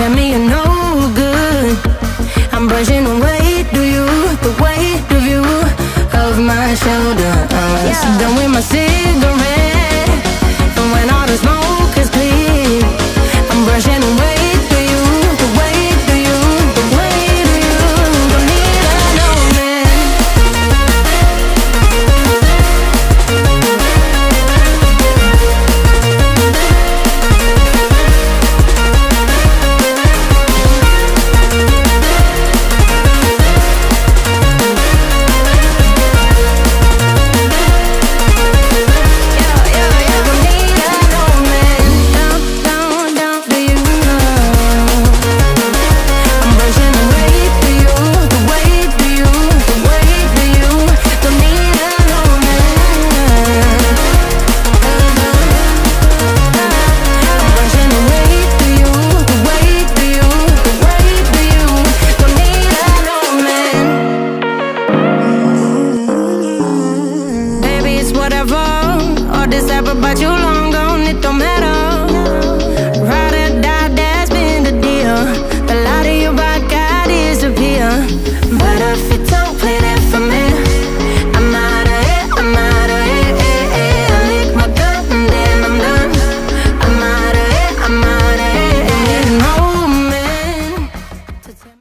tell me you're no good. I'm brushing away, do you, the weight of you, of my shoulder. I'm done with my cigarette.